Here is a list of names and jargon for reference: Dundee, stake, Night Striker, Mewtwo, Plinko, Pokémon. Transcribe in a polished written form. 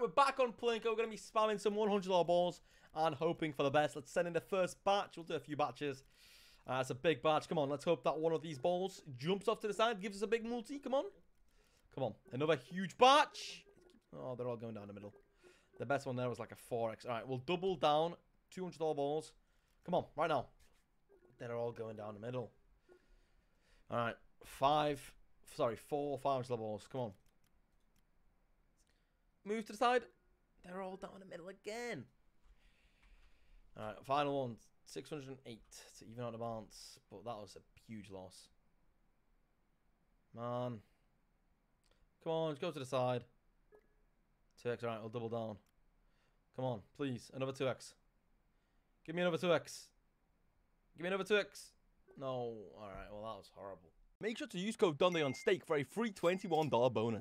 Alright, we're back on Plinko. We're going to be spamming some $100 balls and hoping for the best. Let's send in the first batch. We'll do a few batches. That's a big batch. Come on, let's hope that one of these balls jumps off to the side, gives us a big multi. Come on. Come on. Another huge batch. Oh, they're all going down the middle. The best one there was like a 4x. Alright, we'll double down. $200 balls. Come on, right now. They're all going down the middle. Alright, four $500 balls. Come on. Move to the side. They're all down the middle again. Alright, final one. 608 to even out advance. But that was a huge loss. Man. Come on, just go to the side. 2x, alright, we'll double down. Come on, please. Another 2x. Give me another 2x. Give me another 2x. No, alright, well that was horrible. Make sure to use code Dundee on stake for a free $21 bonus.